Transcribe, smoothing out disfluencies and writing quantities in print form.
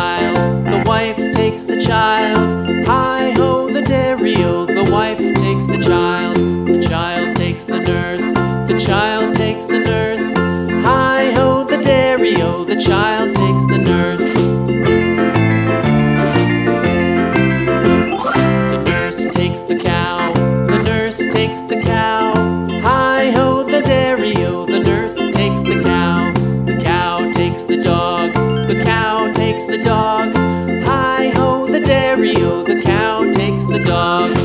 child, the wife takes the child. Hi-ho, the dairy-o, the wife takes the child takes the nurse, the child takes the nurse. Hi-ho, the dairy-o, the child takes the nurse. The nurse takes the cow, the nurse takes the cow. Hi-ho, the dairy-o, the nurse takes the cow. The cow takes the dog, the cow takes the dog. Hi-ho, the dairy-o, the cow takes the dog.